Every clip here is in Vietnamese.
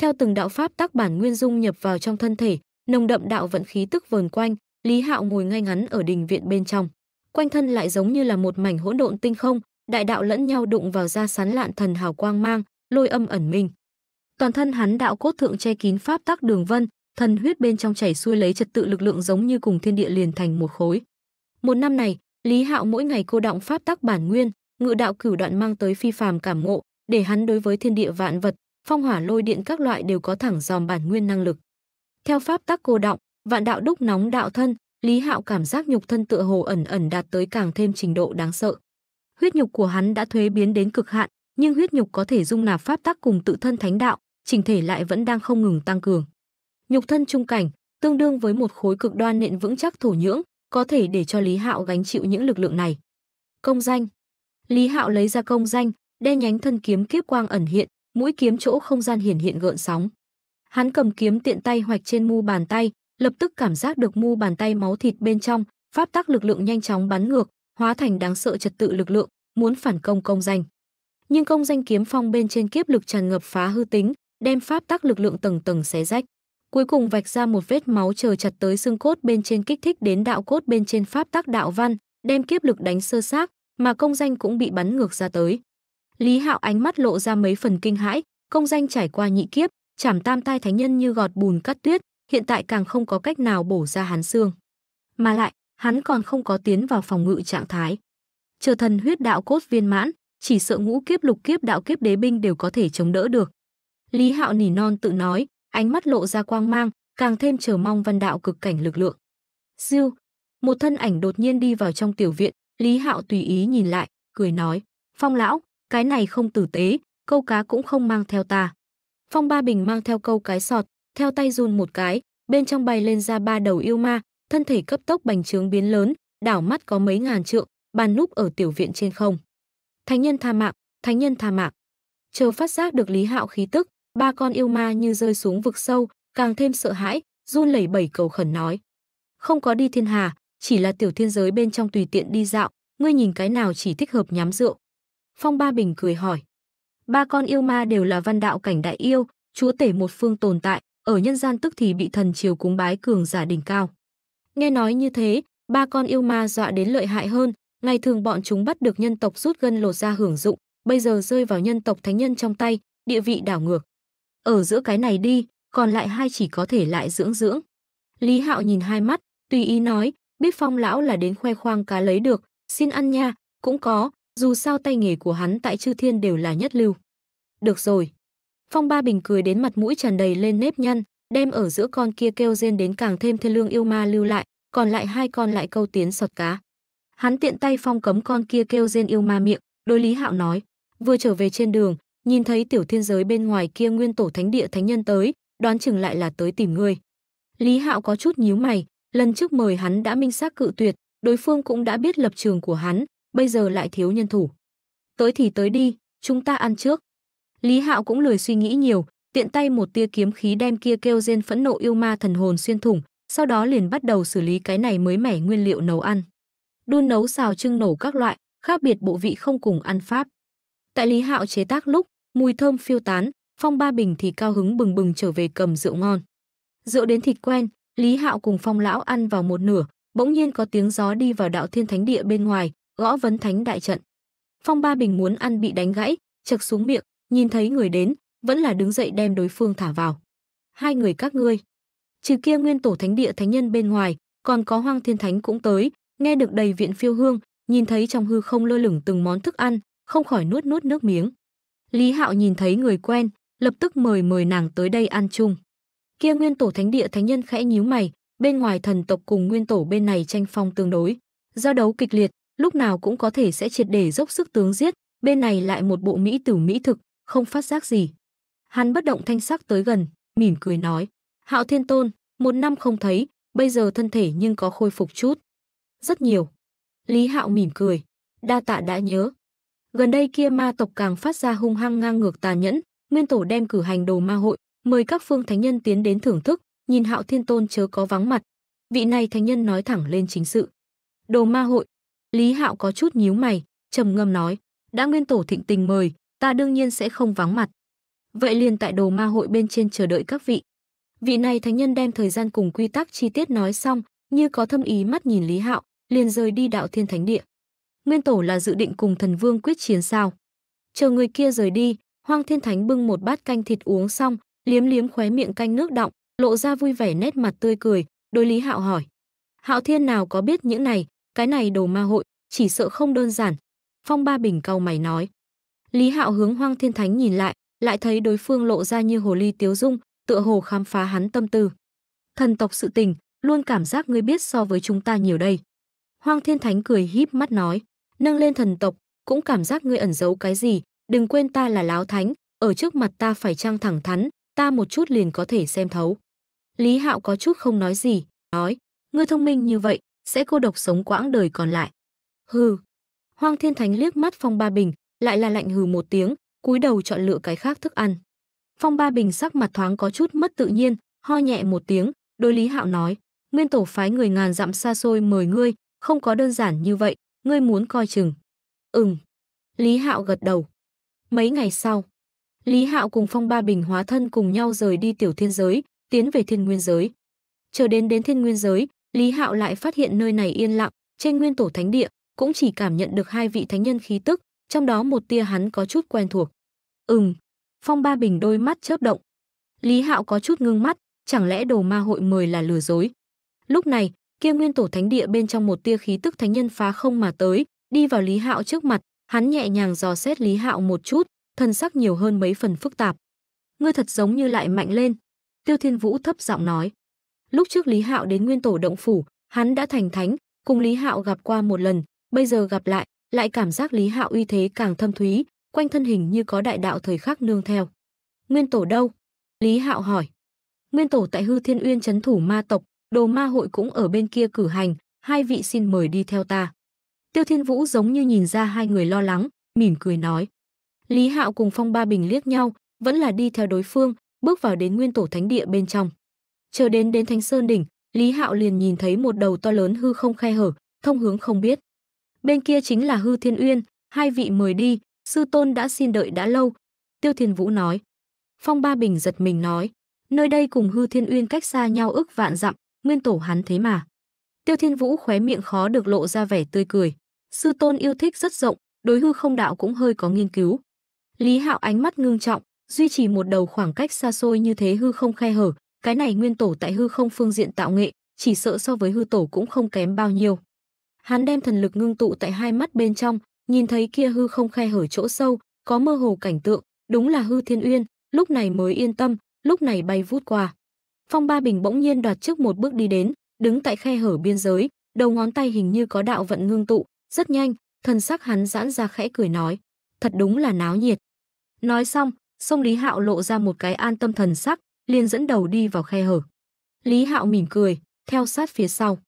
Theo từng đạo pháp tắc bản nguyên dung nhập vào trong thân thể, nồng đậm đạo vận khí tức vờn quanh, Lý Hạo ngồi ngay ngắn ở đình viện bên trong. Quanh thân lại giống như là một mảnh hỗn độn tinh không, đại đạo lẫn nhau đụng vào ra sán lạn thần hào quang mang, lôi âm ẩn minh. Toàn thân hắn đạo cốt thượng che kín pháp tắc đường vân, thần huyết bên trong chảy xuôi lấy trật tự lực lượng giống như cùng thiên địa liền thành một khối. Một năm này, Lý Hạo mỗi ngày cô đọng pháp tắc bản nguyên, ngự đạo cửu đoạn mang tới phi phàm cảm ngộ, để hắn đối với thiên địa vạn vật, phong hỏa lôi điện các loại đều có thẳng dòm bản nguyên năng lực. Theo pháp tắc cô đọng, vạn đạo đúc nóng đạo thân, Lý Hạo cảm giác nhục thân tựa hồ ẩn ẩn đạt tới càng thêm trình độ đáng sợ. Huyết nhục của hắn đã thuế biến đến cực hạn, nhưng huyết nhục có thể dung nạp pháp tắc cùng tự thân thánh đạo, chỉnh thể lại vẫn đang không ngừng tăng cường. Nhục thân trung cảnh, tương đương với một khối cực đoan nện vững chắc thổ nhưỡng, có thể để cho Lý Hạo gánh chịu những lực lượng này. Công danh. Lý Hạo lấy ra công danh, đen nhánh thân kiếm kiếp quang ẩn hiện, mũi kiếm chỗ không gian hiển hiện gợn sóng. Hắn cầm kiếm tiện tay hoạch trên mu bàn tay, lập tức cảm giác được mu bàn tay máu thịt bên trong, pháp tắc lực lượng nhanh chóng bắn ngược, hóa thành đáng sợ trật tự lực lượng, muốn phản công công danh. Nhưng công danh kiếm phong bên trên kiếp lực tràn ngập phá hư tính, đem pháp tắc lực lượng tầng tầng xé rách, cuối cùng vạch ra một vết máu chờ chặt tới xương cốt bên trên, kích thích đến đạo cốt bên trên pháp tắc đạo văn, đem kiếp lực đánh sơ xác, mà công danh cũng bị bắn ngược ra tới. Lý Hạo ánh mắt lộ ra mấy phần kinh hãi, công danh trải qua nhị kiếp, chảm tam tai thánh nhân như gọt bùn cắt tuyết, hiện tại càng không có cách nào bổ ra hắn xương. Mà lại, hắn còn không có tiến vào phòng ngự trạng thái. Chờ thần huyết đạo cốt viên mãn, chỉ sợ ngũ kiếp lục kiếp đạo kiếp đế binh đều có thể chống đỡ được. Lý Hạo nỉ non tự nói, ánh mắt lộ ra quang mang, càng thêm chờ mong văn đạo cực cảnh lực lượng. Siêu, một thân ảnh đột nhiên đi vào trong tiểu viện, Lý Hạo tùy ý nhìn lại, cười nói, Phong lão, cái này không tử tế, câu cá cũng không mang theo ta. Phong Ba Bình mang theo câu cái sọt, theo tay run một cái, bên trong bay lên ra ba đầu yêu ma, thân thể cấp tốc bành trướng biến lớn, đảo mắt có mấy ngàn trượng, bàn núp ở tiểu viện trên không. Thánh nhân tha mạng, thánh nhân tha mạng. Chờ phát giác được Lý Hạo khí tức, ba con yêu ma như rơi xuống vực sâu, càng thêm sợ hãi, run lẩy bẩy cầu khẩn nói. Không có đi thiên hà, chỉ là tiểu thiên giới bên trong tùy tiện đi dạo, ngươi nhìn cái nào chỉ thích hợp nhắm rượu. Phong Ba Bình cười hỏi. Ba con yêu ma đều là văn đạo cảnh đại yêu, chúa tể một phương tồn tại, ở nhân gian tức thì bị thần triều cúng bái cường giả đỉnh cao. Nghe nói như thế, ba con yêu ma dọa đến lợi hại hơn, ngày thường bọn chúng bắt được nhân tộc rút gân lột ra hưởng dụng, bây giờ rơi vào nhân tộc thánh nhân trong tay, địa vị đảo ngược. Ở giữa cái này đi, còn lại hai chỉ có thể lại dưỡng. Lý Hạo nhìn hai mắt, tùy ý nói, biết Phong lão là đến khoe khoang cá lấy được, xin ăn nha, cũng có, dù sao tay nghề của hắn tại chư thiên đều là nhất lưu. Được rồi. Phong Ba Bình cười đến mặt mũi tràn đầy lên nếp nhăn, đem ở giữa con kia kêu rên đến càng thêm thê lương yêu ma lưu lại, còn lại hai con lại câu tiến sọt cá. Hắn tiện tay phong cấm con kia kêu rên yêu ma miệng, đối Lý Hạo nói, vừa trở về trên đường, nhìn thấy tiểu thiên giới bên ngoài kia nguyên tổ thánh địa thánh nhân tới, đoán chừng lại là tới tìm ngươi. Lý Hạo có chút nhíu mày, lần trước mời hắn đã minh xác cự tuyệt, đối phương cũng đã biết lập trường của hắn, bây giờ lại thiếu nhân thủ. Tới thì tới đi, chúng ta ăn trước. Lý Hạo cũng lười suy nghĩ nhiều, tiện tay một tia kiếm khí đem kia kêu rên phẫn nộ yêu ma thần hồn xuyên thủng, sau đó liền bắt đầu xử lý cái này mới mẻ nguyên liệu nấu ăn. Đun nấu xào trưng nổ các loại, khác biệt bộ vị không cùng ăn pháp. Tại Lý Hạo chế tác lúc, mùi thơm phiêu tán, Phong Ba Bình thì cao hứng bừng bừng trở về cầm rượu ngon. Rượu đến thịt quen, Lý Hạo cùng Phong lão ăn vào một nửa, bỗng nhiên có tiếng gió đi vào đạo thiên thánh địa bên ngoài, gõ vấn thánh đại trận. Phong Ba Bình muốn ăn bị đánh gãy, chực xuống miệng, nhìn thấy người đến, vẫn là đứng dậy đem đối phương thả vào. Hai người các ngươi, trừ kia nguyên tổ thánh địa thánh nhân bên ngoài, còn có Hoang Thiên Thánh cũng tới, nghe được đầy viện phiêu hương, nhìn thấy trong hư không lơ lửng từng món thức ăn, không khỏi nuốt nước miếng. Lý Hạo nhìn thấy người quen, lập tức mời nàng tới đây ăn chung. Kia nguyên tổ thánh địa thánh nhân khẽ nhíu mày, bên ngoài thần tộc cùng nguyên tổ bên này tranh phong tương đối, giao đấu kịch liệt, lúc nào cũng có thể sẽ triệt để dốc sức tướng giết, bên này lại một bộ mỹ tử mỹ thực, không phát giác gì. Hắn bất động thanh sắc tới gần, mỉm cười nói, Hạo Thiên Tôn, một năm không thấy, bây giờ thân thể nhưng có khôi phục chút. Rất nhiều. Lý Hạo mỉm cười, đa tạ đã nhớ. Gần đây kia ma tộc càng phát ra hung hăng ngang ngược tàn nhẫn, nguyên tổ đem cử hành đồ ma hội, mời các phương thánh nhân tiến đến thưởng thức, nhìn Hạo Thiên Tôn chớ có vắng mặt. Vị này thánh nhân nói thẳng lên chính sự. Đồ ma hội. Lý Hạo có chút nhíu mày, trầm ngâm nói, đã nguyên tổ thịnh tình mời, ta đương nhiên sẽ không vắng mặt. vậy liền tại đồ ma hội bên trên chờ đợi các vị. Vị này thánh nhân đem thời gian cùng quy tắc chi tiết nói xong, như có thâm ý mắt nhìn Lý Hạo, liền rời đi Đạo Thiên Thánh Địa. Nguyên tổ là dự định cùng thần vương quyết chiến sao? Chờ người kia rời đi, Hoang Thiên Thánh bưng một bát canh thịt uống xong, liếm liếm khóe miệng canh nước đọng, lộ ra vui vẻ nét mặt tươi cười, đối Lý Hạo hỏi: Hạo Thiên nào có biết những này, cái này đồ ma hội, chỉ sợ không đơn giản. Phong Ba Bình cau mày nói. Lý Hạo hướng Hoang Thiên Thánh nhìn lại, lại thấy đối phương lộ ra như hồ ly tiếu dung, tựa hồ khám phá hắn tâm tư. Thần tộc sự tình, luôn cảm giác ngươi biết so với chúng ta nhiều đây. Hoang Thiên Thánh cười híp mắt nói, nâng lên thần tộc, cũng cảm giác ngươi ẩn giấu cái gì, đừng quên ta là Láo Thánh, ở trước mặt ta phải trang thẳng thắn, ta một chút liền có thể xem thấu. Lý Hạo có chút không nói gì, nói, ngươi thông minh như vậy, sẽ cô độc sống quãng đời còn lại. Hừ. Hoang Thiên Thánh liếc mắt Phong Ba Bình, lại là lạnh hừ một tiếng, cúi đầu chọn lựa cái khác thức ăn. Phong Ba Bình sắc mặt thoáng có chút mất tự nhiên, ho nhẹ một tiếng, đối Lý Hạo nói, nguyên tổ phái người ngàn dặm xa xôi mời ngươi, không có đơn giản như vậy, ngươi muốn coi chừng. Lý Hạo gật đầu. Mấy ngày sau, Lý Hạo cùng Phong Ba Bình hóa thân cùng nhau rời đi tiểu thiên giới, tiến về thiên nguyên giới. Chờ đến thiên nguyên giới, Lý Hạo lại phát hiện nơi này yên lặng, trên nguyên tổ thánh địa cũng chỉ cảm nhận được hai vị thánh nhân khí tức, trong đó một tia hắn có chút quen thuộc. Phong Ba Bình đôi mắt chớp động. Lý Hạo có chút ngưng mắt, chẳng lẽ đồ ma hội mời là lừa dối. Lúc này, kia nguyên tổ thánh địa bên trong một tia khí tức thánh nhân phá không mà tới, đi vào Lý Hạo trước mặt, hắn nhẹ nhàng dò xét Lý Hạo một chút, thần sắc nhiều hơn mấy phần phức tạp. Ngươi thật giống như lại mạnh lên, Tiêu Thiên Vũ thấp giọng nói. Lúc trước Lý Hạo đến nguyên tổ động phủ, hắn đã thành thánh, cùng Lý Hạo gặp qua một lần, bây giờ gặp lại, lại cảm giác Lý Hạo uy thế càng thâm thúy, quanh thân hình như có đại đạo thời khắc nương theo. Nguyên tổ đâu? Lý Hạo hỏi. Nguyên tổ tại Hư Thiên Uyên trấn thủ ma tộc, đồ ma hội cũng ở bên kia cử hành, hai vị xin mời đi theo ta. Tiêu Thiên Vũ giống như nhìn ra hai người lo lắng, mỉm cười nói. Lý Hạo cùng Phong Ba Bình liếc nhau, vẫn là đi theo đối phương, bước vào đến nguyên tổ thánh địa bên trong. Chờ đến Thánh Sơn đỉnh, Lý Hạo liền nhìn thấy một đầu to lớn hư không khe hở, thông hướng không biết. Bên kia chính là Hư Thiên Uyên, hai vị mời đi, sư tôn đã xin đợi đã lâu, Tiêu Thiên Vũ nói. Phong Ba Bình giật mình nói, nơi đây cùng Hư Thiên Uyên cách xa nhau ức vạn dặm, nguyên tổ hắn thế mà. Tiêu Thiên Vũ khóe miệng khó được lộ ra vẻ tươi cười, sư tôn yêu thích rất rộng, đối hư không đạo cũng hơi có nghiên cứu. Lý Hạo ánh mắt ngưng trọng, duy trì một đầu khoảng cách xa xôi như thế hư không khe hở, cái này nguyên tổ tại hư không phương diện tạo nghệ, chỉ sợ so với hư tổ cũng không kém bao nhiêu. Hắn đem thần lực ngưng tụ tại hai mắt bên trong, nhìn thấy kia hư không khe hở chỗ sâu, có mơ hồ cảnh tượng, đúng là Hư Thiên Uyên, lúc này mới yên tâm, lúc này bay vút qua. Phong Ba Bình bỗng nhiên đoạt trước một bước đi đến, đứng tại khe hở biên giới, đầu ngón tay hình như có đạo vận ngưng tụ, rất nhanh, thần sắc hắn giãn ra khẽ cười nói, thật đúng là náo nhiệt. Nói xong, song Lý Hạo lộ ra một cái an tâm thần sắc, liền dẫn đầu đi vào khe hở. Lý Hạo mỉm cười, theo sát phía sau.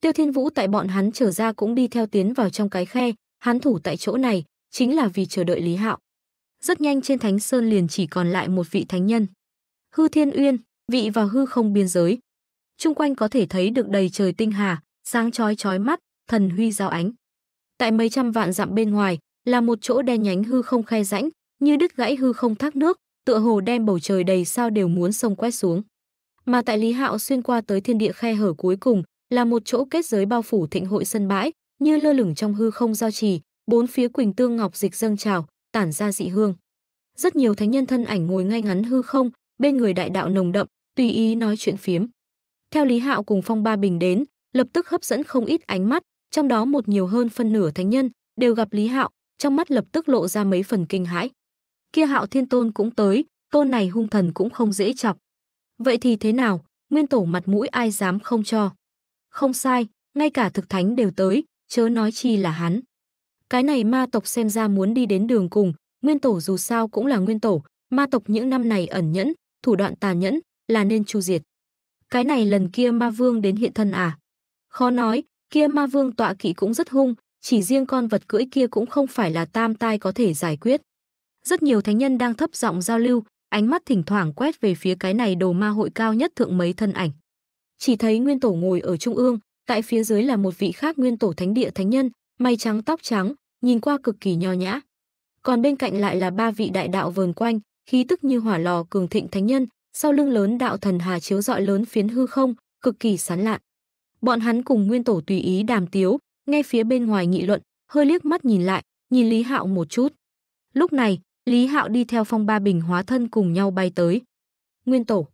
Tiêu Thiên Vũ tại bọn hắn trở ra cũng đi theo tiến vào trong cái khe, hắn thủ tại chỗ này, chính là vì chờ đợi Lý Hạo. Rất nhanh trên Thánh Sơn liền chỉ còn lại một vị thánh nhân. Hư Thiên Uyên, vị vào hư không biên giới. Chung quanh có thể thấy được đầy trời tinh hà, sáng chói mắt, thần huy giao ánh. Tại mấy trăm vạn dặm bên ngoài, là một chỗ đen nhánh hư không khe rãnh, như đứt gãy hư không thác nước, tựa hồ đem bầu trời đầy sao đều muốn xông quét xuống. Mà tại Lý Hạo xuyên qua tới thiên địa khe hở cuối cùng, là một chỗ kết giới bao phủ thịnh hội sân bãi, như lơ lửng trong hư không giao trì, bốn phía quỳnh tương ngọc dịch dâng trào, tản ra dị hương. Rất nhiều thánh nhân thân ảnh ngồi ngay ngắn hư không, bên người đại đạo nồng đậm, tùy ý nói chuyện phiếm. Theo Lý Hạo cùng Phong Ba Bình đến, lập tức hấp dẫn không ít ánh mắt, trong đó một nhiều hơn phân nửa thánh nhân đều gặp Lý Hạo, trong mắt lập tức lộ ra mấy phần kinh hãi. Kia Hạo Thiên Tôn cũng tới, tôn này hung thần cũng không dễ chọc. Vậy thì thế nào, nguyên tổ mặt mũi ai dám không cho? Không sai, ngay cả thực thánh đều tới, chớ nói chi là hắn. Cái này ma tộc xem ra muốn đi đến đường cùng, nguyên tổ dù sao cũng là nguyên tổ, ma tộc những năm này ẩn nhẫn, thủ đoạn tàn nhẫn, là nên tru diệt. Cái này lần kia ma vương đến hiện thân à? Khó nói, kia ma vương tọa kỵ cũng rất hung, chỉ riêng con vật cưỡi kia cũng không phải là tam tai có thể giải quyết. Rất nhiều thánh nhân đang thấp giọng giao lưu, ánh mắt thỉnh thoảng quét về phía cái này đồ ma hội cao nhất thượng mấy thân ảnh. Chỉ thấy nguyên tổ ngồi ở trung ương, tại phía dưới là một vị khác nguyên tổ thánh địa thánh nhân, mày trắng tóc trắng, nhìn qua cực kỳ nho nhã. Còn bên cạnh lại là ba vị đại đạo vờn quanh, khí tức như hỏa lò cường thịnh thánh nhân, sau lưng lớn đạo thần hà chiếu rọi lớn phiến hư không, cực kỳ sáng lạn. Bọn hắn cùng Nguyên Tổ tùy ý đàm tiếu, nghe phía bên ngoài nghị luận, hơi liếc mắt nhìn lại, nhìn Lý Hạo một chút. Lúc này, Lý Hạo đi theo Phong Ba Bình hóa thân cùng nhau bay tới. Nguyên Tổ.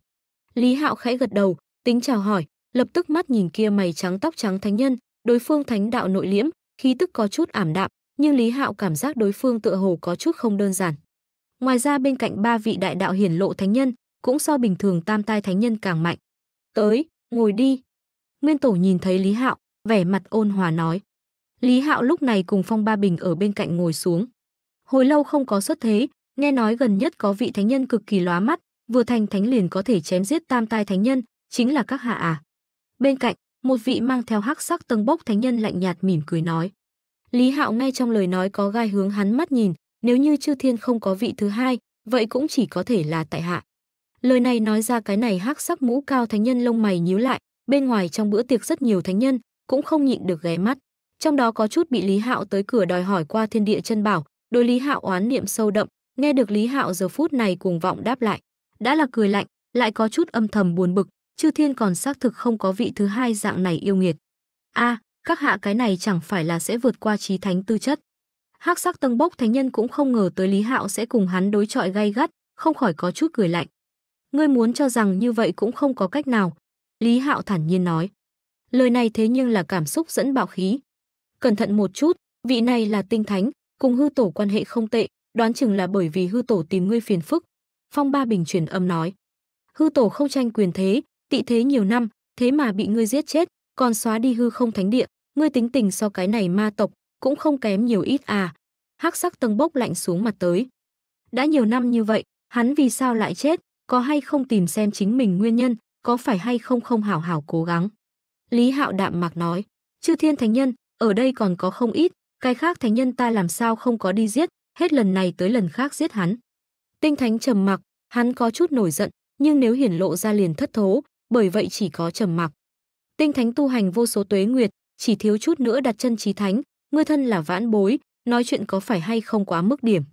Lý Hạo khẽ gật đầu, tính chào hỏi, lập tức mắt nhìn kia mày trắng tóc trắng thánh nhân, đối phương thánh đạo nội liễm, khí tức có chút ảm đạm, nhưng Lý Hạo cảm giác đối phương tựa hồ có chút không đơn giản. Ngoài ra bên cạnh ba vị đại đạo hiển lộ thánh nhân, cũng so bình thường tam tai thánh nhân càng mạnh. Tới, ngồi đi. Nguyên Tổ nhìn thấy Lý Hạo, vẻ mặt ôn hòa nói. Lý Hạo lúc này cùng Phong Ba Bình ở bên cạnh ngồi xuống. Hồi lâu không có xuất thế, nghe nói gần nhất có vị thánh nhân cực kỳ lóa mắt, vừa thành thánh liền có thể chém giết tam tai thánh nhân, chính là các hạ à. Bên cạnh, một vị mang theo hắc sắc tâng bốc thánh nhân lạnh nhạt mỉm cười nói. Lý Hạo nghe trong lời nói có gai hướng hắn mắt nhìn, nếu như chư thiên không có vị thứ hai, vậy cũng chỉ có thể là tại hạ. Lời này nói ra, cái này hắc sắc mũ cao thánh nhân lông mày nhíu lại, bên ngoài trong bữa tiệc rất nhiều thánh nhân cũng không nhịn được ghé mắt, trong đó có chút bị Lý Hạo tới cửa đòi hỏi qua thiên địa chân bảo, đối Lý Hạo oán niệm sâu đậm, nghe được Lý Hạo giờ phút này cuồng vọng đáp lại, đã là cười lạnh, lại có chút âm thầm buồn bực, chư thiên còn xác thực không có vị thứ hai dạng này yêu nghiệt. A, các hạ cái này chẳng phải là sẽ vượt qua chí thánh tư chất. Hắc sắc tâng bốc thánh nhân cũng không ngờ tới Lý Hạo sẽ cùng hắn đối chọi gay gắt, không khỏi có chút cười lạnh. Ngươi muốn cho rằng như vậy cũng không có cách nào. Lý Hạo thản nhiên nói. Lời này thế nhưng là cảm xúc dẫn bạo khí. Cẩn thận một chút, vị này là tinh thánh, cùng hư tổ quan hệ không tệ, đoán chừng là bởi vì hư tổ tìm ngươi phiền phức. Phong Ba Bình truyền âm nói. Hư tổ không tranh quyền thế, tị thế nhiều năm, thế mà bị ngươi giết chết, còn xóa đi hư không thánh địa, ngươi tính tình so cái này ma tộc cũng không kém nhiều ít à. Hắc sắc tầng bốc lạnh xuống mặt tới. Đã nhiều năm như vậy, hắn vì sao lại chết, có hay không tìm xem chính mình nguyên nhân, có phải hay không hảo hảo cố gắng. Lý Hạo đạm mạc nói. Chư thiên thánh nhân, ở đây còn có không ít, cái khác thánh nhân ta làm sao không có đi giết, hết lần này tới lần khác giết hắn. Tinh thánh trầm mặc, hắn có chút nổi giận, nhưng nếu hiển lộ ra liền thất thố, bởi vậy chỉ có trầm mặc. Tinh thánh tu hành vô số tuế nguyệt, chỉ thiếu chút nữa đặt chân chí thánh, ngươi thân là vãn bối, nói chuyện có phải hay không quá mức điểm.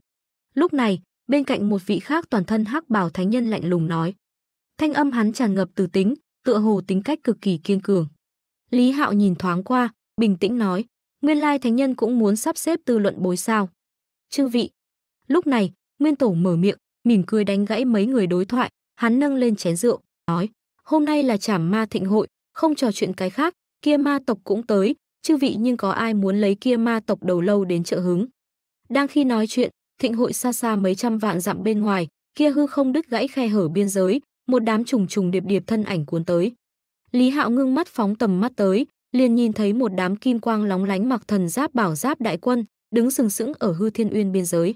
Lúc này, bên cạnh một vị khác toàn thân hắc bào thánh nhân lạnh lùng nói. Thanh âm hắn tràn ngập từ tính, tựa hồ tính cách cực kỳ kiên cường. Lý Hạo nhìn thoáng qua, bình tĩnh nói, nguyên lai thánh nhân cũng muốn sắp xếp tư luận bối sao. Chư vị. Lúc này, Nguyên Tổ mở miệng, mỉm cười đánh gãy mấy người đối thoại, hắn nâng lên chén rượu, nói, hôm nay là Trảm Ma Thịnh hội, không trò chuyện cái khác, kia ma tộc cũng tới, chư vị nhưng có ai muốn lấy kia ma tộc đầu lâu đến trợ hứng. Đang khi nói chuyện, thịnh hội xa xa mấy trăm vạn dặm bên ngoài, kia hư không đứt gãy khe hở biên giới, một đám trùng trùng điệp điệp thân ảnh cuốn tới. Lý Hạo ngưng mắt phóng tầm mắt tới, liền nhìn thấy một đám kim quang lóng lánh mặc thần giáp bảo giáp đại quân, đứng sừng sững ở hư thiên uyên biên giới.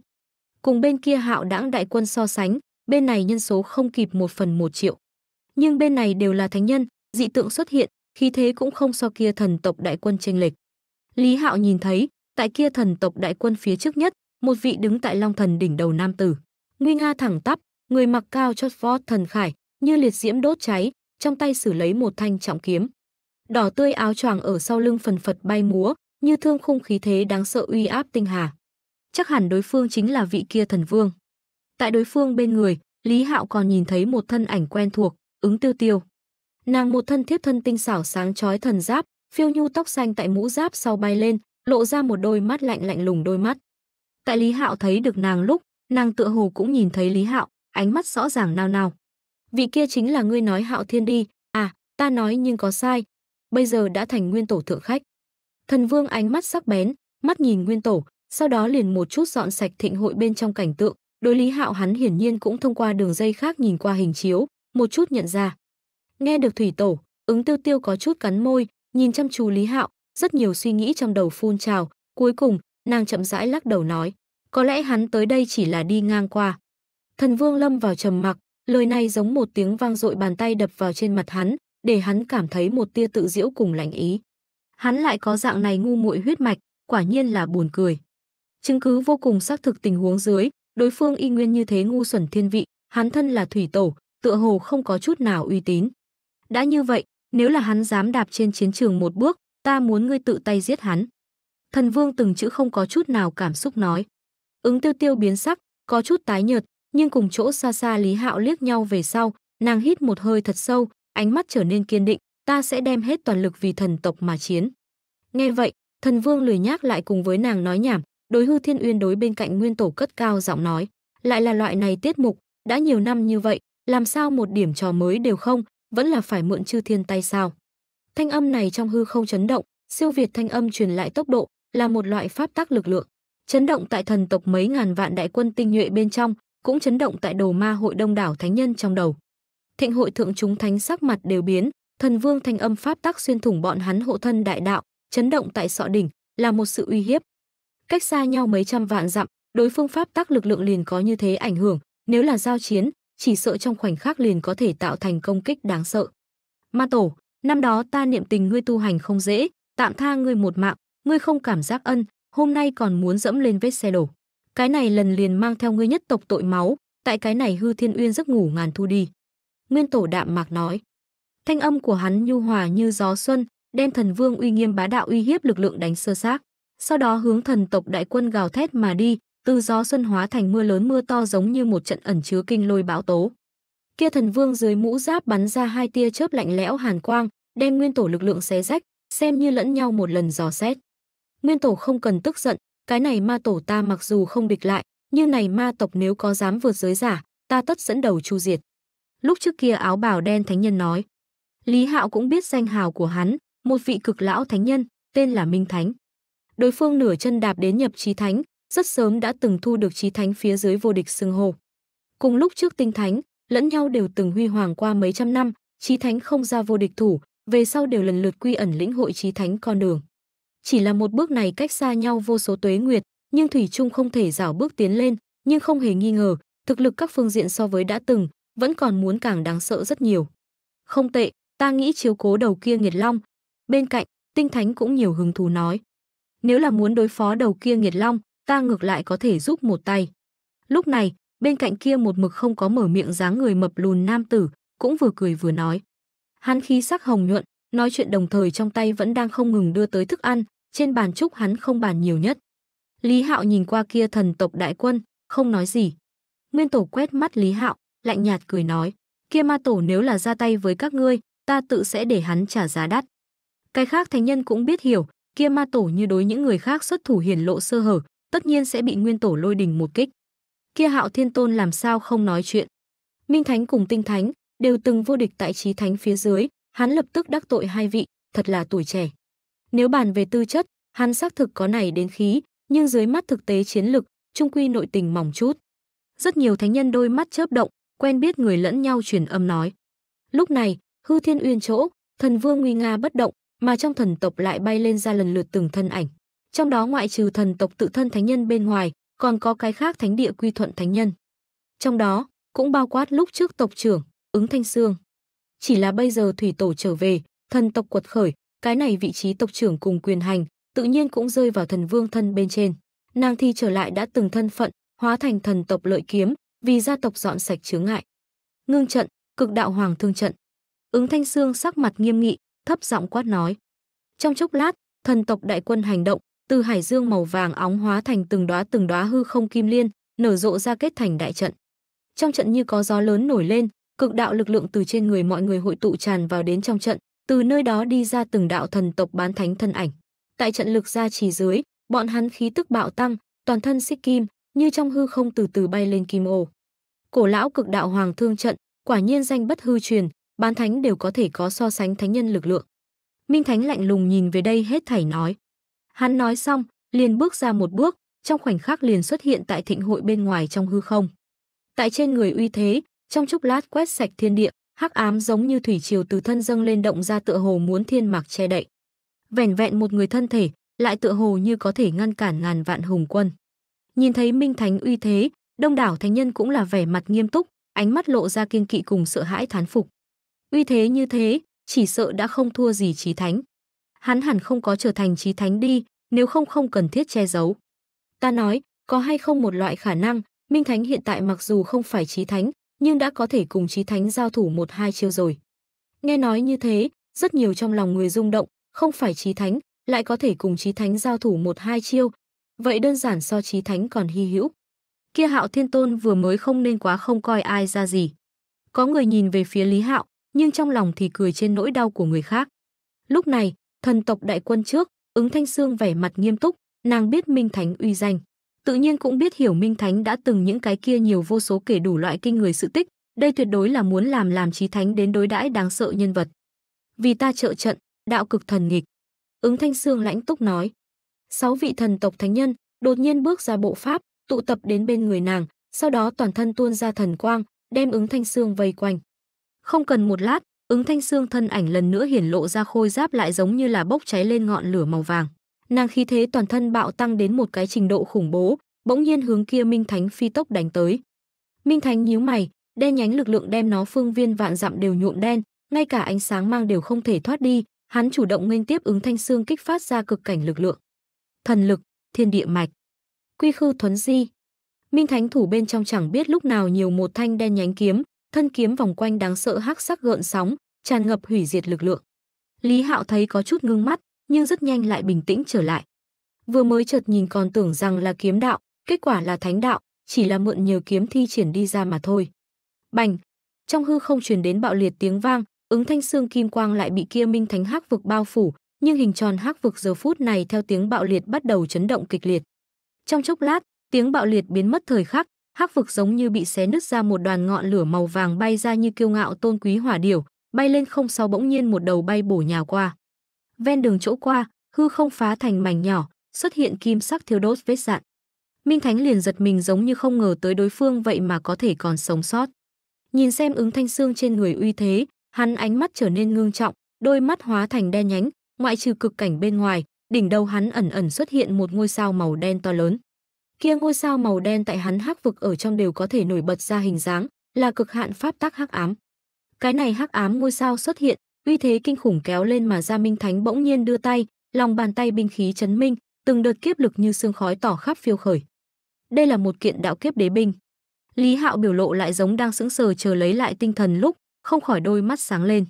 Cùng bên kia hạo đãng đại quân so sánh, bên này nhân số không kịp 1/1 triệu. Nhưng bên này đều là thánh nhân, dị tượng xuất hiện, khí thế cũng không so kia thần tộc đại quân chênh lệch. Lý Hạo nhìn thấy, tại kia thần tộc đại quân phía trước nhất, một vị đứng tại Long Thần đỉnh đầu nam tử, nguy nga thẳng tắp, người mặc cao chót vót thần khải, như liệt diễm đốt cháy, trong tay xử lấy một thanh trọng kiếm. Đỏ tươi áo choàng ở sau lưng phần phật bay múa, như thương khung khí thế đáng sợ uy áp tinh hà. Chắc hẳn đối phương chính là vị kia thần vương. Tại đối phương bên người, Lý Hạo còn nhìn thấy một thân ảnh quen thuộc, Ứng Tiêu Tiêu. Nàng một thân thiếp thân tinh xảo sáng chói thần giáp, phiêu nhu tóc xanh tại mũ giáp sau bay lên, lộ ra một đôi mắt lạnh lùng đôi mắt. Tại Lý Hạo thấy được nàng lúc, nàng tựa hồ cũng nhìn thấy Lý Hạo, ánh mắt rõ ràng nao nao. Vị kia chính là ngươi nói Hạo Thiên đi, à, ta nói nhưng có sai, bây giờ đã thành Nguyên Tổ thượng khách. Thần Vương ánh mắt sắc bén, mắt nhìn Nguyên Tổ, sau đó liền một chút dọn sạch thịnh hội bên trong cảnh tượng, đối Lý Hạo hắn hiển nhiên cũng thông qua đường dây khác nhìn qua hình chiếu, một chút nhận ra. Nghe được thủy tổ, Ứng Tiêu Tiêu có chút cắn môi, nhìn chăm chú Lý Hạo, rất nhiều suy nghĩ trong đầu phun trào, cuối cùng, nàng chậm rãi lắc đầu nói, có lẽ hắn tới đây chỉ là đi ngang qua. Thần Vương lâm vào trầm mặc, lời này giống một tiếng vang dội bàn tay đập vào trên mặt hắn, để hắn cảm thấy một tia tự giễu cùng lãnh ý. Hắn lại có dạng này ngu muội huyết mạch, quả nhiên là buồn cười. Chứng cứ vô cùng xác thực tình huống dưới, đối phương y nguyên như thế ngu xuẩn thiên vị, hắn thân là thủy tổ, tựa hồ không có chút nào uy tín. Đã như vậy, nếu là hắn dám đạp trên chiến trường một bước, ta muốn ngươi tự tay giết hắn. Thần Vương từng chữ không có chút nào cảm xúc nói. Ứng Tiêu Tiêu biến sắc, có chút tái nhợt, nhưng cùng chỗ xa xa Lý Hạo liếc nhau về sau, nàng hít một hơi thật sâu, ánh mắt trở nên kiên định, ta sẽ đem hết toàn lực vì thần tộc mà chiến. Nghe vậy, Thần Vương lười nhác lại cùng với nàng nói nhảm, đối Hư Thiên Uyên đối bên cạnh Nguyên Tổ cất cao giọng nói, lại là loại này tiết mục, đã nhiều năm như vậy, làm sao một điểm trò mới đều không, vẫn là phải mượn chư thiên tay sao? Thanh âm này trong hư không chấn động, siêu việt thanh âm truyền lại tốc độ, là một loại pháp tắc lực lượng. Chấn động tại thần tộc mấy ngàn vạn đại quân tinh nhuệ bên trong, cũng chấn động tại Đồ Ma hội đông đảo thánh nhân trong đầu. Thịnh hội thượng chúng thánh sắc mặt đều biến, Thần Vương thanh âm pháp tắc xuyên thủng bọn hắn hộ thân đại đạo, chấn động tại sọ đỉnh, là một sự uy hiếp. Cách xa nhau mấy trăm vạn dặm, đối phương pháp tắc lực lượng liền có như thế ảnh hưởng, nếu là giao chiến, chỉ sợ trong khoảnh khắc liền có thể tạo thành công kích đáng sợ. Ma Tổ, năm đó ta niệm tình ngươi tu hành không dễ, tạm tha ngươi một mạng, ngươi không cảm giác ân, hôm nay còn muốn dẫm lên vết xe đổ. Cái này lần liền mang theo ngươi nhất tộc tội máu, tại cái này Hư Thiên Uyên giấc ngủ ngàn thu đi. Nguyên Tổ đạm mạc nói. Thanh âm của hắn nhu hòa như gió xuân, đem Thần Vương uy nghiêm bá đạo uy hiếp lực lượng đánh sơ xác, sau đó hướng thần tộc đại quân gào thét mà đi, từ gió xuân hóa thành mưa lớn mưa to, giống như một trận ẩn chứa kinh lôi bão tố. Kia Thần Vương dưới mũ giáp bắn ra hai tia chớp lạnh lẽo hàn quang, đem Nguyên Tổ lực lượng xé rách, xem như lẫn nhau một lần dò xét. Nguyên Tổ không cần tức giận, cái này Ma Tổ ta mặc dù không địch lại, nhưng này ma tộc nếu có dám vượt giới giả, ta tất dẫn đầu chu diệt. Lúc trước kia áo bào đen thánh nhân nói. Lý Hạo cũng biết danh hào của hắn, một vị cực lão thánh nhân, tên là Minh Thánh. Đối phương nửa chân đạp đến nhập chí thánh, rất sớm đã từng thu được chí thánh phía dưới vô địch xưng hô. Cùng lúc trước tinh thánh, lẫn nhau đều từng huy hoàng qua mấy trăm năm, chí thánh không ra vô địch thủ, về sau đều lần lượt quy ẩn lĩnh hội chí thánh con đường. Chỉ là một bước này cách xa nhau vô số tuế nguyệt, nhưng thủy chung không thể rảo bước tiến lên, nhưng không hề nghi ngờ, thực lực các phương diện so với đã từng, vẫn còn muốn càng đáng sợ rất nhiều. Không tệ, ta nghĩ chiếu cố đầu kia nghiệt long. Bên cạnh, tinh thánh cũng nhiều hứng thú nói. Nếu là muốn đối phó đầu kia nghiệt long, ta ngược lại có thể giúp một tay. Lúc này, bên cạnh kia một mực không có mở miệng dáng người mập lùn nam tử, cũng vừa cười vừa nói. Hắn khí sắc hồng nhuận, nói chuyện đồng thời trong tay vẫn đang không ngừng đưa tới thức ăn, trên bàn trúc hắn không bàn nhiều nhất. Lý Hạo nhìn qua kia thần tộc đại quân, không nói gì. Nguyên Tổ quét mắt Lý Hạo, lạnh nhạt cười nói, kia Ma Tổ nếu là ra tay với các ngươi, ta tự sẽ để hắn trả giá đắt. Cái khác thánh nhân cũng biết hiểu, kia Ma Tổ như đối những người khác xuất thủ hiển lộ sơ hở, tất nhiên sẽ bị Nguyên Tổ lôi đình một kích. Kia Hạo Thiên Tôn làm sao không nói chuyện? Minh Thánh cùng Tinh Thánh đều từng vô địch tại chí thánh phía dưới, hắn lập tức đắc tội hai vị, thật là tuổi trẻ. Nếu bàn về tư chất, hắn xác thực có này đến khí, nhưng dưới mắt thực tế chiến lực, chung quy nội tình mỏng chút. Rất nhiều thánh nhân đôi mắt chớp động, quen biết người lẫn nhau truyền âm nói. Lúc này, Hư Thiên Uyên chỗ, Thần Vương nguy nga bất động, mà trong thần tộc lại bay lên ra lần lượt từng thân ảnh. Trong đó ngoại trừ thần tộc tự thân thánh nhân bên ngoài, còn có cái khác thánh địa quy thuận thánh nhân. Trong đó, cũng bao quát lúc trước tộc trưởng, Ứng Thanh Sương. Chỉ là bây giờ thủy tổ trở về, thần tộc quật khởi, cái này vị trí tộc trưởng cùng quyền hành, tự nhiên cũng rơi vào Thần Vương thân bên trên. Nàng thi trở lại đã từng thân phận, hóa thành thần tộc lợi kiếm, vì gia tộc dọn sạch chướng ngại. Ngưng trận, cực đạo hoàng thương trận. Ứng Thanh Sương sắc mặt nghiêm nghị, thấp giọng quát nói. Trong chốc lát, thần tộc đại quân hành động, từ hải dương màu vàng óng hóa thành từng đóa hư không kim liên, nở rộ ra kết thành đại trận. Trong trận như có gió lớn nổi lên, cực đạo lực lượng từ trên người mọi người hội tụ tràn vào đến trong trận, từ nơi đó đi ra từng đạo thần tộc bán thánh thân ảnh. Tại trận lực gia trì dưới, bọn hắn khí tức bạo tăng, toàn thân xích kim, như trong hư không từ từ bay lên kim ô. Cổ lão cực đạo hoàng thương trận, quả nhiên danh bất hư truyền, bán thánh đều có thể có so sánh thánh nhân lực lượng. Minh Thánh lạnh lùng nhìn về đây hết thảy nói. Hắn nói xong, liền bước ra một bước, trong khoảnh khắc liền xuất hiện tại thịnh hội bên ngoài trong hư không. Tại trên người uy thế, trong chốc lát quét sạch thiên địa, hắc ám giống như thủy triều từ thân dâng lên động ra, tựa hồ muốn thiên mạc che đậy. Vẻn vẹn một người thân thể, lại tựa hồ như có thể ngăn cản ngàn vạn hùng quân. Nhìn thấy Minh Thánh uy thế, đông đảo thánh nhân cũng là vẻ mặt nghiêm túc, ánh mắt lộ ra kiên kỵ cùng sợ hãi thán phục. Uy thế như thế, chỉ sợ đã không thua gì chí thánh. Hắn hẳn không có trở thành chí thánh đi, nếu không cần thiết che giấu. Ta nói, có hay không một loại khả năng, Minh Thánh hiện tại mặc dù không phải chí thánh, nhưng đã có thể cùng chí thánh giao thủ một hai chiêu rồi. Nghe nói như thế, rất nhiều trong lòng người rung động, không phải chí thánh, lại có thể cùng chí thánh giao thủ một hai chiêu. Vậy đơn giản so chí thánh còn hy hữu. kia Hạo Thiên Tôn vừa mới không nên quá không coi ai ra gì. Có người nhìn về phía Lý Hạo, nhưng trong lòng thì cười trên nỗi đau của người khác. Lúc này, thần tộc đại quân trước, Ứng Thanh Xương vẻ mặt nghiêm túc, nàng biết Minh Thánh uy danh. Tự nhiên cũng biết hiểu Minh Thánh đã từng những cái kia nhiều vô số kể đủ loại kinh người sự tích, đây tuyệt đối là muốn làm chí thánh đến đối đãi đáng sợ nhân vật. Vì ta trợ trận, đạo cực thần nghịch. Ứng Thanh Xương lãnh túc nói. 6 vị thần tộc thánh nhân đột nhiên bước ra bộ pháp, tụ tập đến bên người nàng, sau đó toàn thân tuôn ra thần quang, đem Ứng Thanh Xương vây quanh. Không cần một lát, Ứng Thanh Xương thân ảnh lần nữa hiển lộ ra, khôi giáp lại giống như là bốc cháy lên ngọn lửa màu vàng. Nàng khí thế toàn thân bạo tăng đến một cái trình độ khủng bố, bỗng nhiên hướng kia Minh Thánh phi tốc đánh tới. Minh Thánh nhíu mày, đen nhánh lực lượng đem nó phương viên vạn dặm đều nhuộm đen, ngay cả ánh sáng mang đều không thể thoát đi, hắn chủ động nghênh tiếp Ứng Thanh Xương kích phát ra cực cảnh lực lượng. Thần lực, thiên địa mạch, quy khư thuấn di. Minh Thánh thủ bên trong chẳng biết lúc nào nhiều một thanh đen nhánh kiếm, thân kiếm vòng quanh đáng sợ hắc sắc gợn sóng, tràn ngập hủy diệt lực lượng. Lý Hạo thấy có chút ngưng mắt, nhưng rất nhanh lại bình tĩnh trở lại. Vừa mới chợt nhìn còn tưởng rằng là kiếm đạo, kết quả là thánh đạo, chỉ là mượn nhờ kiếm thi triển đi ra mà thôi. Bành! Trong hư không truyền đến bạo liệt tiếng vang, Ứng Thanh Xương kim quang lại bị kia Minh Thánh hắc vực bao phủ, nhưng hình tròn hắc vực giờ phút này theo tiếng bạo liệt bắt đầu chấn động kịch liệt. Trong chốc lát, tiếng bạo liệt biến mất thời khắc, hắc vực giống như bị xé nứt ra một đoàn ngọn lửa màu vàng bay ra như kiêu ngạo tôn quý hỏa điểu, bay lên không sau bỗng nhiên một đầu bay bổ nhào qua. Ven đường chỗ qua, hư không phá thành mảnh nhỏ, xuất hiện kim sắc thiêu đốt vết dạn. Minh Thánh liền giật mình, giống như không ngờ tới đối phương vậy mà có thể còn sống sót. Nhìn xem Ứng Thanh Xương trên người uy thế, hắn ánh mắt trở nên ngưng trọng, đôi mắt hóa thành đen nhánh, ngoại trừ cực cảnh bên ngoài, đỉnh đầu hắn ẩn ẩn xuất hiện một ngôi sao màu đen to lớn. Kia ngôi sao màu đen tại hắn hắc vực ở trong đều có thể nổi bật ra hình dáng, là cực hạn pháp tắc hắc ám. Cái này hắc ám ngôi sao xuất hiện, uy thế kinh khủng kéo lên mà ra. Minh Thánh bỗng nhiên đưa tay, lòng bàn tay binh khí chấn minh, từng đợt kiếp lực như sương khói tỏ khắp phiêu khởi. Đây là một kiện đạo kiếp đế binh. Lý Hạo biểu lộ lại giống đang sững sờ chờ lấy lại tinh thần lúc, không khỏi đôi mắt sáng lên.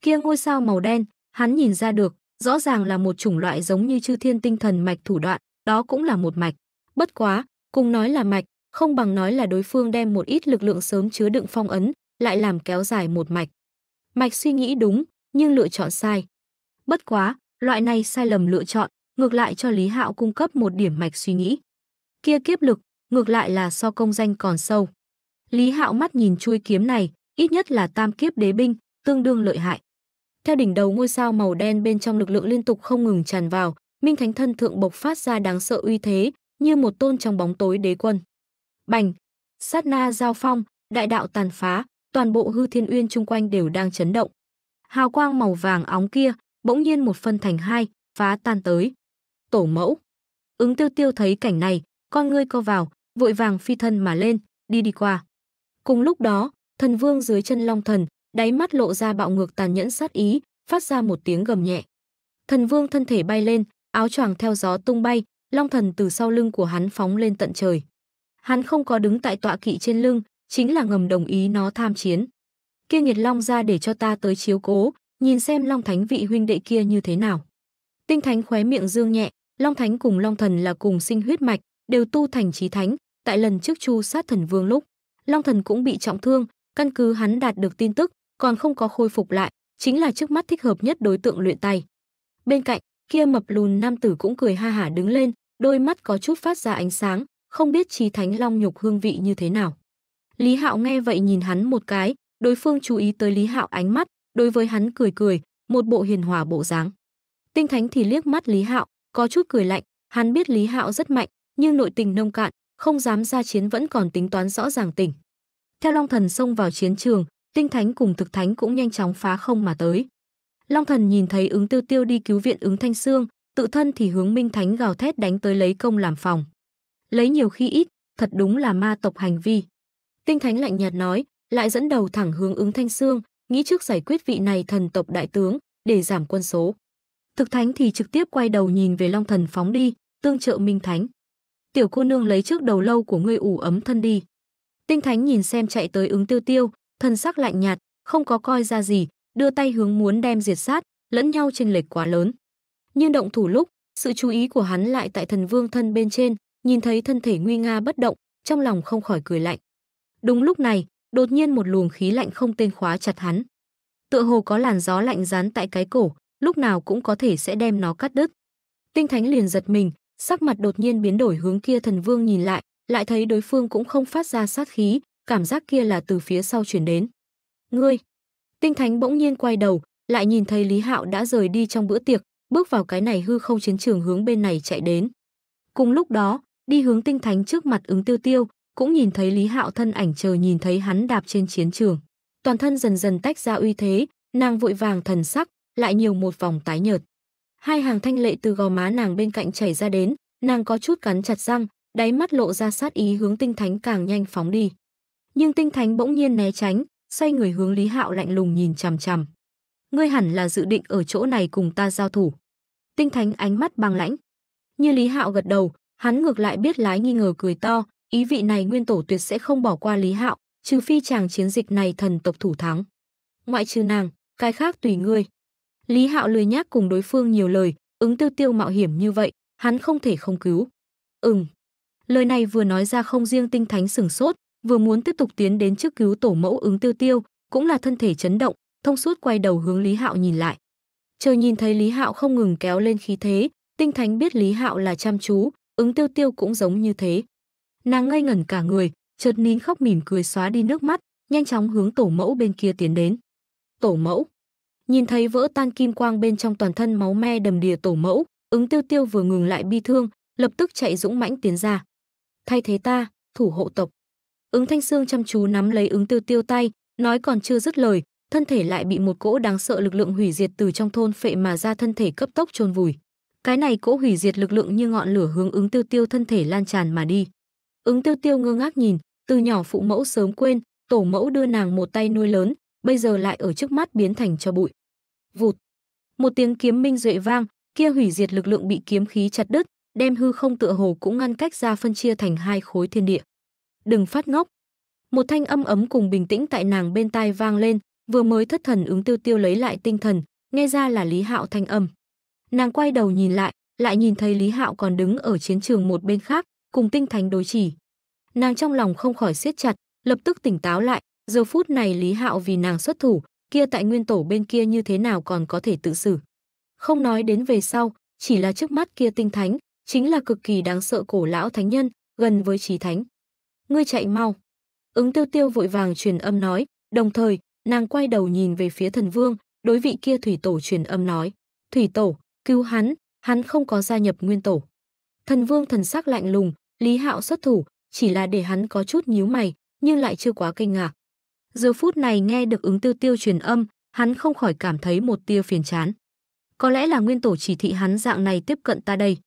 Kia ngôi sao màu đen, hắn nhìn ra được, rõ ràng là một chủng loại giống như chư thiên tinh thần mạch thủ đoạn, đó cũng là một mạch. Bất quá, cùng nói là mạch, không bằng nói là đối phương đem một ít lực lượng sớm chứa đựng phong ấn, lại làm kéo dài một mạch. Mạch suy nghĩ đúng, nhưng lựa chọn sai. Bất quá, loại này sai lầm lựa chọn, ngược lại cho Lý Hạo cung cấp một điểm mạch suy nghĩ. Kia kiếp lực, ngược lại là so công danh còn sâu. Lý Hạo mắt nhìn chuôi kiếm này, ít nhất là tam kiếp đế binh, tương đương lợi hại. Theo đỉnh đầu ngôi sao màu đen bên trong lực lượng liên tục không ngừng tràn vào, Minh Thánh thân thượng bộc phát ra đáng sợ uy thế, như một tôn trong bóng tối đế quân. Bành! Sát na giao phong, đại đạo tàn phá, toàn bộ hư thiên uyên chung quanh đều đang chấn động. Hào quang màu vàng óng kia bỗng nhiên một phân thành hai, phá tan tới. Tổ mẫu! Ứng Tiêu Tiêu thấy cảnh này, con ngươi co vào, vội vàng phi thân mà lên, đi qua. Cùng lúc đó, thần vương dưới chân Long Thần, đáy mắt lộ ra bạo ngược tàn nhẫn sát ý, phát ra một tiếng gầm nhẹ. Thần vương thân thể bay lên, áo choàng theo gió tung bay, Long Thần từ sau lưng của hắn phóng lên tận trời. Hắn không có đứng tại tọa kỵ trên lưng, chính là ngầm đồng ý nó tham chiến. Kia nghiệt long ra để cho ta tới chiếu cố, nhìn xem Long Thánh vị huynh đệ kia như thế nào. Tinh Thánh khóe miệng dương nhẹ, Long Thánh cùng Long Thần là cùng sinh huyết mạch, đều tu thành chí thánh, tại lần trước chu sát thần vương lúc, Long Thần cũng bị trọng thương, căn cứ hắn đạt được tin tức, còn không có khôi phục lại, chính là trước mắt thích hợp nhất đối tượng luyện tay. Bên cạnh, kia mập lùn nam tử cũng cười ha hả đứng lên, đôi mắt có chút phát ra ánh sáng, không biết chí thánh long nhục hương vị như thế nào. Lý Hạo nghe vậy nhìn hắn một cái, đối phương chú ý tới Lý Hạo ánh mắt, đối với hắn cười, một bộ hiền hòa bộ dáng. Tinh Thánh thì liếc mắt Lý Hạo, có chút cười lạnh, hắn biết Lý Hạo rất mạnh, nhưng nội tình nông cạn, không dám ra chiến vẫn còn tính toán rõ ràng tình. Theo Long Thần xông vào chiến trường, Tinh Thánh cùng Thực Thánh cũng nhanh chóng phá không mà tới. Long Thần nhìn thấy Ứng Tiêu Tiêu đi cứu viện Ứng Thanh Xương, tự thân thì hướng Minh Thánh gào thét đánh tới lấy công làm phòng. Lấy nhiều khi ít, thật đúng là ma tộc hành vi. Tinh Thánh lạnh nhạt nói, lại dẫn đầu thẳng hướng Ứng Thanh Xương, nghĩ trước giải quyết vị này thần tộc đại tướng, để giảm quân số. Thực Thánh thì trực tiếp quay đầu nhìn về Long Thần phóng đi, tương trợ Minh Thánh. Tiểu cô nương lấy trước đầu lâu của ngươi ủ ấm thân đi. Tinh Thánh nhìn xem chạy tới Ứng Tiêu Tiêu, thần sắc lạnh nhạt, không có coi ra gì, đưa tay hướng muốn đem diệt sát, lẫn nhau chênh lệch quá lớn. Nhưng động thủ lúc, sự chú ý của hắn lại tại thần vương thân bên trên, nhìn thấy thân thể nguy nga bất động, trong lòng không khỏi cười lạnh. Đúng lúc này, đột nhiên một luồng khí lạnh không tên khóa chặt hắn. Tựa hồ có làn gió lạnh dán tại cái cổ, lúc nào cũng có thể sẽ đem nó cắt đứt. Tinh Thánh liền giật mình, sắc mặt đột nhiên biến đổi, hướng kia thần vương nhìn lại, lại thấy đối phương cũng không phát ra sát khí, cảm giác kia là từ phía sau chuyển đến. Ngươi! Tinh Thánh bỗng nhiên quay đầu, lại nhìn thấy Lý Hạo đã rời đi trong bữa tiệc, bước vào cái này hư không chiến trường hướng bên này chạy đến. Cùng lúc đó, đi hướng Tinh Thánh trước mặt Ứng Tiêu Tiêu, cũng nhìn thấy Lý Hạo thân ảnh, chờ nhìn thấy hắn đạp trên chiến trường. Toàn thân dần dần tách ra uy thế, nàng vội vàng thần sắc, lại nhiều một vòng tái nhợt. Hai hàng thanh lệ từ gò má nàng bên cạnh chảy ra đến, nàng có chút cắn chặt răng, đáy mắt lộ ra sát ý hướng Tinh Thánh càng nhanh phóng đi. Nhưng Tinh Thánh bỗng nhiên né tránh, xoay người hướng Lý Hạo lạnh lùng nhìn chằm chằm. Ngươi hẳn là dự định ở chỗ này cùng ta giao thủ. Tinh Thánh ánh mắt băng lãnh. Như Lý Hạo gật đầu, hắn ngược lại biết lái nghi ngờ cười to, ý vị này nguyên tổ tuyệt sẽ không bỏ qua Lý Hạo, trừ phi chàng chiến dịch này thần tộc thủ thắng. Ngoại trừ nàng, cái khác tùy ngươi. Lý Hạo lười nhác cùng đối phương nhiều lời, Ứng Tiêu Tiêu mạo hiểm như vậy, hắn không thể không cứu. Lời này vừa nói ra, không riêng Tinh Thánh sửng sốt, vừa muốn tiếp tục tiến đến trước cứu tổ mẫu Ứng Tiêu Tiêu, cũng là thân thể chấn động, thông suốt quay đầu hướng Lý Hạo nhìn lại. Chờ nhìn thấy Lý Hạo không ngừng kéo lên khí thế, Tinh Thánh biết Lý Hạo là chăm chú, Ứng Tiêu Tiêu cũng giống như thế. Nàng ngây ngẩn cả người, chợt nín khóc mỉm cười xóa đi nước mắt, nhanh chóng hướng tổ mẫu bên kia tiến đến. Tổ mẫu! Nhìn thấy vỡ tan kim quang bên trong toàn thân máu me đầm đìa tổ mẫu, Ứng Tiêu Tiêu vừa ngừng lại bi thương, lập tức chạy dũng mãnh tiến ra. Thay thế ta, thủ hộ tộc. Ứng Thanh Xương chăm chú nắm lấy Ứng Tiêu Tiêu tay, nói còn chưa dứt lời, thân thể lại bị một cỗ đáng sợ lực lượng hủy diệt từ trong thôn phệ mà ra, thân thể cấp tốc chôn vùi. Cái này cỗ hủy diệt lực lượng như ngọn lửa hướng Ứng Tiêu Tiêu thân thể lan tràn mà đi. Ứng Tiêu Tiêu ngơ ngác nhìn, từ nhỏ phụ mẫu sớm quên, tổ mẫu đưa nàng một tay nuôi lớn, bây giờ lại ở trước mắt biến thành cho bụi. Vụt! Một tiếng kiếm minh duệ vang, kia hủy diệt lực lượng bị kiếm khí chặt đứt, đem hư không tựa hồ cũng ngăn cách ra, phân chia thành hai khối thiên địa. Đừng phát ngốc! Một thanh âm ấm cùng bình tĩnh tại nàng bên tai vang lên, vừa mới thất thần Ứng Tiêu Tiêu lấy lại tinh thần, nghe ra là Lý Hạo thanh âm. Nàng quay đầu nhìn lại, lại nhìn thấy Lý Hạo còn đứng ở chiến trường một bên khác, cùng Tinh Thánh đối chỉ. Nàng trong lòng không khỏi siết chặt, lập tức tỉnh táo lại, giờ phút này Lý Hạo vì nàng xuất thủ, kia tại nguyên tổ bên kia như thế nào còn có thể tự xử. Không nói đến về sau, chỉ là trước mắt kia Tinh Thánh, chính là cực kỳ đáng sợ cổ lão thánh nhân, gần với chí thánh. Ngươi chạy mau! Ứng Tiêu Tiêu vội vàng truyền âm nói, đồng thời, nàng quay đầu nhìn về phía thần vương, đối vị kia thủy tổ truyền âm nói, thủy tổ, cứu hắn không có gia nhập nguyên tổ. Thần vương thần sắc lạnh lùng, Lý Hạo xuất thủ, chỉ là để hắn có chút nhíu mày, nhưng lại chưa quá kinh ngạc. Giờ phút này nghe được Ứng Tiêu Tiêu truyền âm, hắn không khỏi cảm thấy một tia phiền chán. Có lẽ là nguyên tổ chỉ thị hắn dạng này tiếp cận ta đây.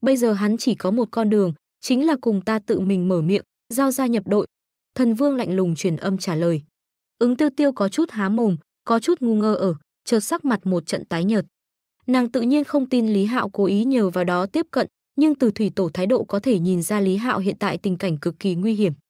Bây giờ hắn chỉ có một con đường, chính là cùng ta tự mình mở miệng, giao gia nhập đội. Thần vương lạnh lùng truyền âm trả lời. Ứng Tiêu Tiêu có chút há mồm, có chút ngu ngơ ở, chợt sắc mặt một trận tái nhợt. Nàng tự nhiên không tin Lý Hạo cố ý nhờ vào đó tiếp cận, nhưng từ thủy tổ thái độ có thể nhìn ra Lý Hạo hiện tại tình cảnh cực kỳ nguy hiểm.